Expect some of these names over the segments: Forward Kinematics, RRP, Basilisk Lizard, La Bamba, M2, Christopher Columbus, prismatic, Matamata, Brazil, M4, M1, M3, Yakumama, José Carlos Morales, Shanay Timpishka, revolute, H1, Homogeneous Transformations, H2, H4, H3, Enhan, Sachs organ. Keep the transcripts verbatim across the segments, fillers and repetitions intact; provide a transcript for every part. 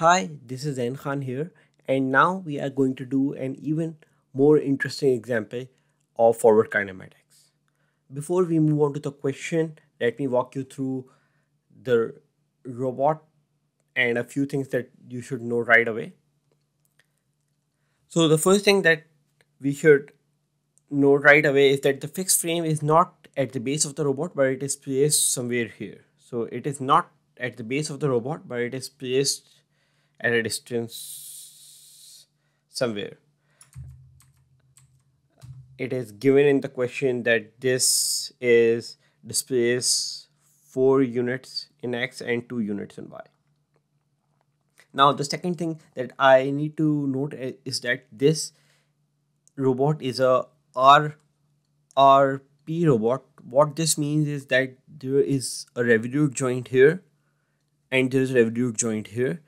Hi, this is Enhan here, and now we are going to do an even more interesting example of forward kinematics. Before we move on to the question, let me walk you through the robot and a few things that you should know right away. So the first thing that we should know right away is that the fixed frame is not at the base of the robot, but it is placed somewhere here. So it is not at the base of the robot, but it is placed at a distance somewhere. It is given in the question that this is displaced four units in X and two units in Y. Now the second thing that I need to note is that this robot is a R R P robot. What this means is that there is a revolute joint here and there is a revolute joint here.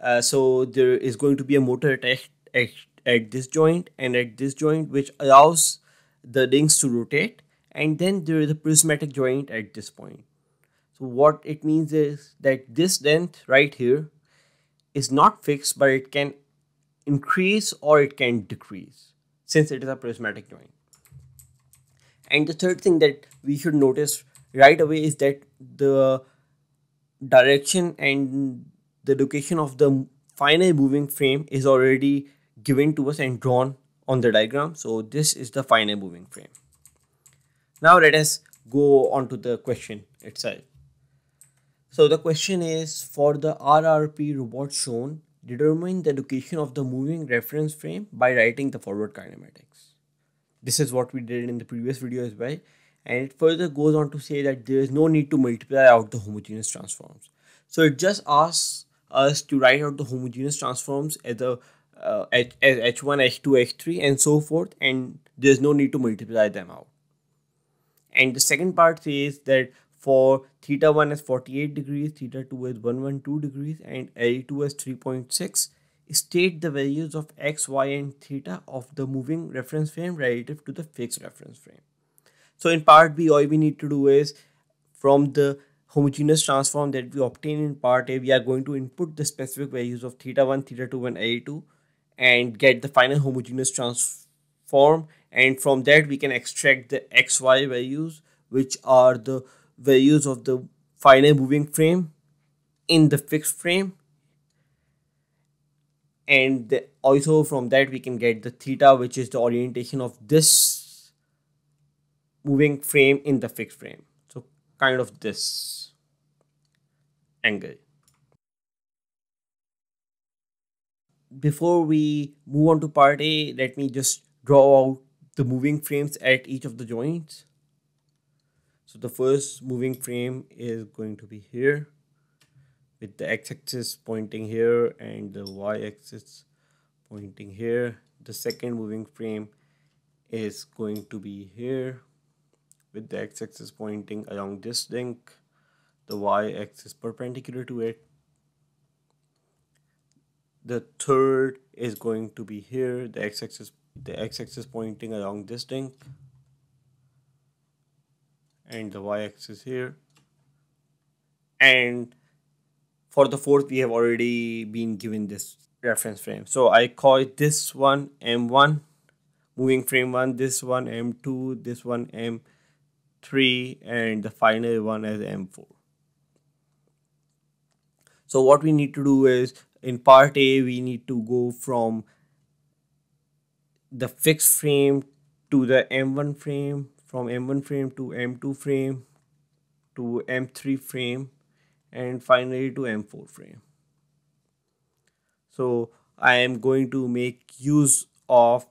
Uh, so there is going to be a motor attached at, at this joint and at this joint, which allows the rings to rotate, and then there is a prismatic joint at this point. So what it means is that this length right here is not fixed, but it can increase or it can decrease since it is a prismatic joint. And the third thing that we should notice right away is that the direction and the location of the final moving frame is already given to us and drawn on the diagram. So this is the final moving frame. Now let us go on to the question itself. So the question is, for the R R P robot shown, determine the location of the moving reference frame by writing the forward kinematics. This is what we did in the previous video as well. And it further goes on to say that there is no need to multiply out the homogeneous transforms. So it just asks us to write out the homogeneous transforms as a uh, as H one, H two, H three and so forth, and there's no need to multiply them out. And the second part says that for theta one is forty-eight degrees, theta two is one hundred twelve degrees, and L two is three point six. State the values of x, y and theta of the moving reference frame relative to the fixed reference frame. So in part B, all we need to do is, from the homogeneous transform that we obtain in part A, we are going to input the specific values of theta one, theta two and L two and get the final homogeneous transform, and from that we can extract the xy values, which are the values of the final moving frame in the fixed frame, and the, also from that we can get the theta, which is the orientation of this moving frame in the fixed frame, so kind of this angle. Before we move on to part A, let me just draw out the moving frames at each of the joints. So the first moving frame is going to be here, with the x-axis pointing here and the y-axis pointing here. The second moving frame is going to be here, with the x-axis pointing along this link, the y-axis perpendicular to it. The third is going to be here, the x-axis the x-axis pointing along this link, and the y-axis here. And for the fourth, we have already been given this reference frame, so I call this one M one, moving frame one, this one M two, this one M three, and the final one as M four. So what we need to do is, in part A, we need to go from the fixed frame to the M one frame, from M one frame to M two frame, to M three frame, and finally to M four frame. So I am going to make use of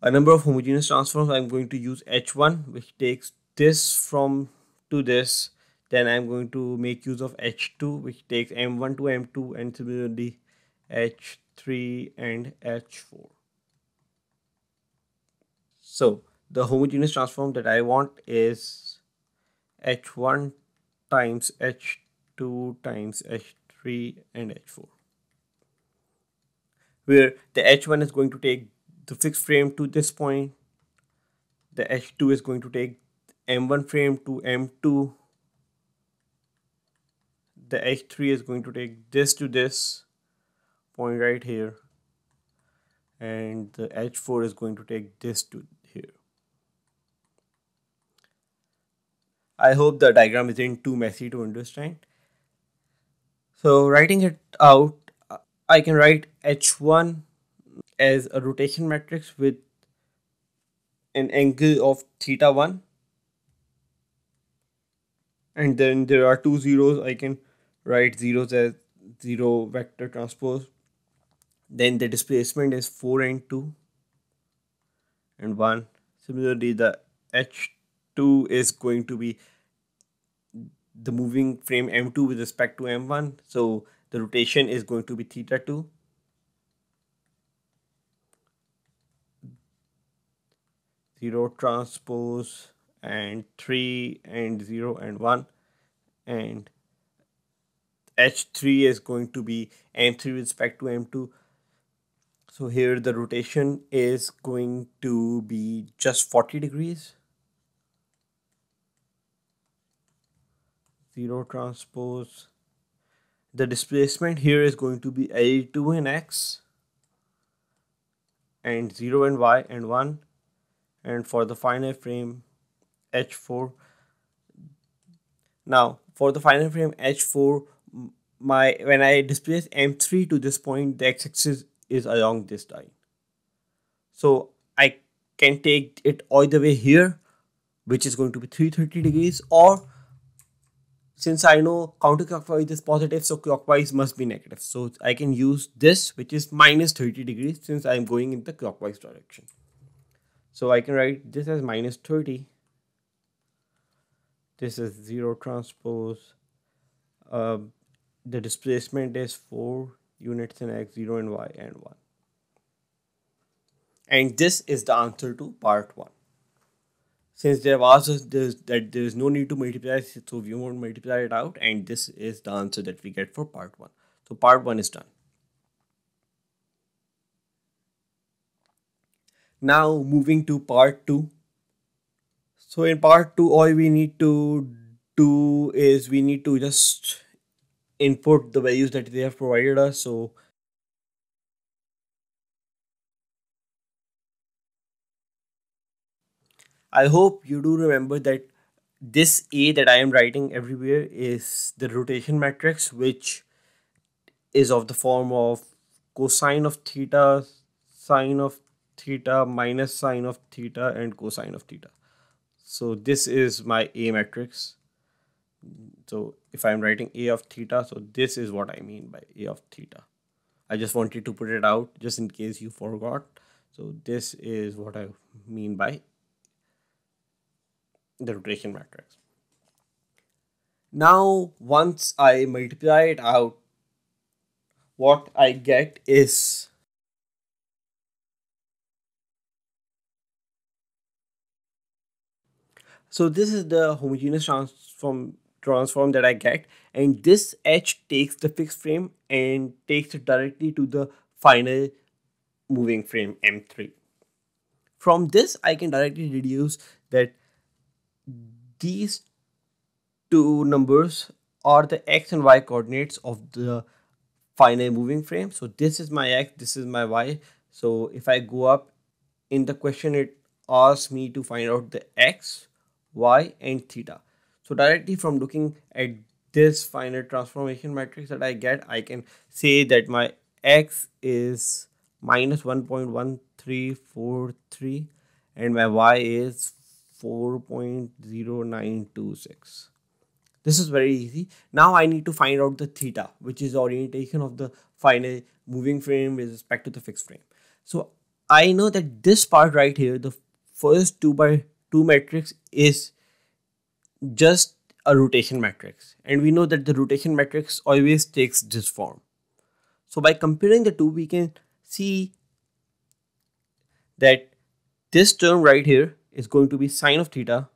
a number of homogeneous transforms. I'm going to use H one, which takes this from to this. Then I'm going to make use of H two, which takes M one to M two, and similarly H three and H four. So the homogeneous transform that I want is H one times H two times H three and H four, where the H one is going to take the fixed frame to this point, the H two is going to take M one frame to M two, the H three is going to take this to this point right here, and the H four is going to take this to here. I hope the diagram isn't too messy to understand. So writing it out, I can write H one as a rotation matrix with an angle of theta one, and then there are two zeros. I can write zeros as zero vector transpose. Then the displacement is four and two and one. Similarly, the H two is going to be the moving frame M two with respect to M one, so the rotation is going to be theta two. zero transpose and three and zero and one, and H three is going to be M three with respect to M two. So here the rotation is going to be just forty degrees. zero transpose. The displacement here is going to be L two and X, and zero and Y and one. And for the final frame H four. Now for the final frame H four, my when I displace M three to this point, the x-axis is along this line. So I can take it all the way here, which is going to be three hundred thirty degrees, or since I know counterclockwise is positive, so clockwise must be negative. So I can use this, which is minus thirty degrees, since I am going in the clockwise direction. So I can write this as minus thirty. This is zero transpose. Uh, the displacement is four units in X, zero and Y and one. And this is the answer to part one. Since there was a, there's, that there is no need to multiply, so we won't multiply it out, and this is the answer that we get for part one. So part one is done. Now moving to part two. So in part two, all we need to do is we need to just input the values that they have provided us. So I hope you do remember that this A that I am writing everywhere is the rotation matrix, which is of the form of cosine of theta, sine of theta, minus sine of theta, and cosine of theta. So this is my A matrix. So if I'm writing A of theta, so this is what I mean by A of theta. I just wanted to put it out just in case you forgot. So this is what I mean by the rotation matrix. Now once I multiply it out, what I get is so this is the homogeneous transform transform that I get, and this H takes the fixed frame and takes it directly to the final moving frame M three. From this I can directly deduce that these two numbers are the X and Y coordinates of the final moving frame. So this is my X, this is my Y. So if I go up in the question, it asks me to find out the X, Y, and theta. So directly from looking at this final transformation matrix that I get, I can say that my X is minus one point one three four three and my Y is four point zero nine two six. This is very easy. Now I need to find out the theta, which is the orientation of the final moving frame with respect to the fixed frame. So I know that this part right here, the first two by two matrix, is just a rotation matrix, and we know that the rotation matrix always takes this form. So by comparing the two, we can see that this term right here is going to be sine of theta.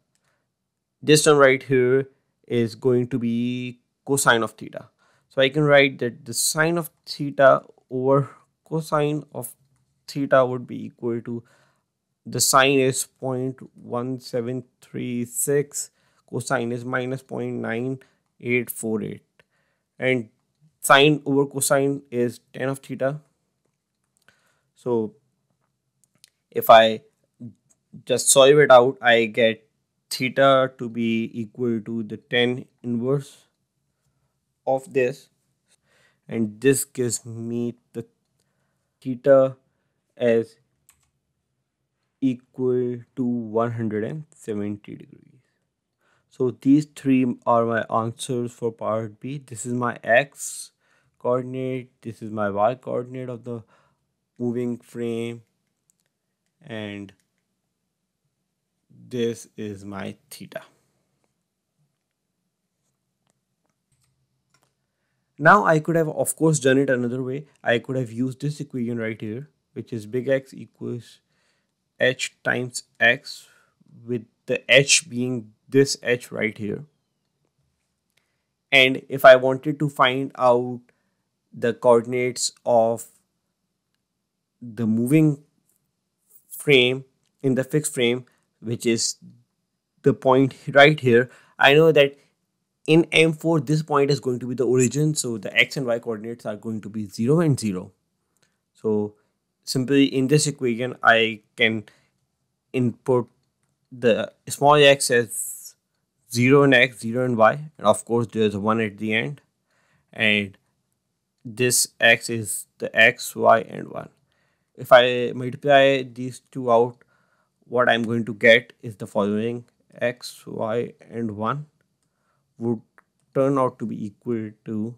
This term right here is going to be cosine of theta. So I can write that the sine of theta over cosine of theta would be equal to, the sine is zero point one seven three six, cosine is minus zero point nine eight four eight. and sine over cosine is tan of theta. So if I just solve it out, I get theta to be equal to the tan inverse of this, and this gives me the theta as equal to one hundred seventy degrees. So these three are my answers for part B. This is my X coordinate, this is my Y coordinate of the moving frame, and this is my theta. Now I could have of course done it another way. I could have used this equation right here, which is big X equals H times X, with the H being this H right here. And if I wanted to find out the coordinates of the moving frame in the fixed frame, which is the point right here, I know that in M four this point is going to be the origin, so the X and Y coordinates are going to be zero and zero. So simply in this equation I can input the small x as zero and x, zero and y, and of course there's one at the end, and this x is the x, y and one. If I multiply these two out, what I'm going to get is the following: x, y and one would turn out to be equal to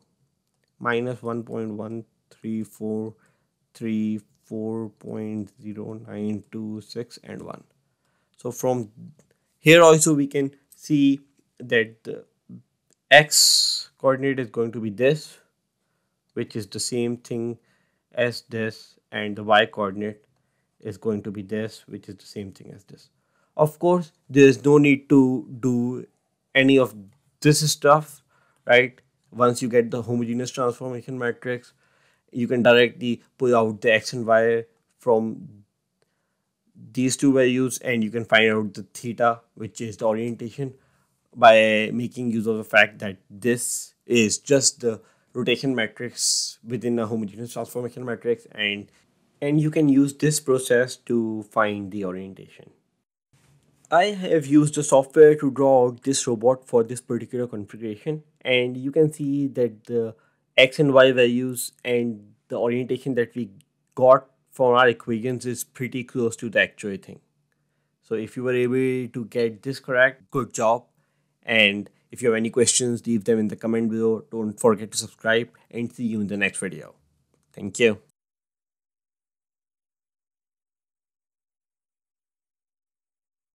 minus one point one three four three four point zero nine two six and one. So from here also we can see that the X coordinate is going to be this, which is the same thing as this, and the Y coordinate is going to be this, which is the same thing as this. Of course there is no need to do any of this stuff, right? Once you get the homogeneous transformation matrix, you can directly pull out the X and Y from these two values, and you can find out the theta, which is the orientation, by making use of the fact that this is just the rotation matrix within a homogeneous transformation matrix, and and you can use this process to find the orientation. I have used the software to draw out this robot for this particular configuration, and you can see that the X and Y values and the orientation that we got for our equations is pretty close to the actual thing. So if you were able to get this correct, good job. And if you have any questions, leave them in the comment below. Don't forget to subscribe, and see you in the next video. Thank you.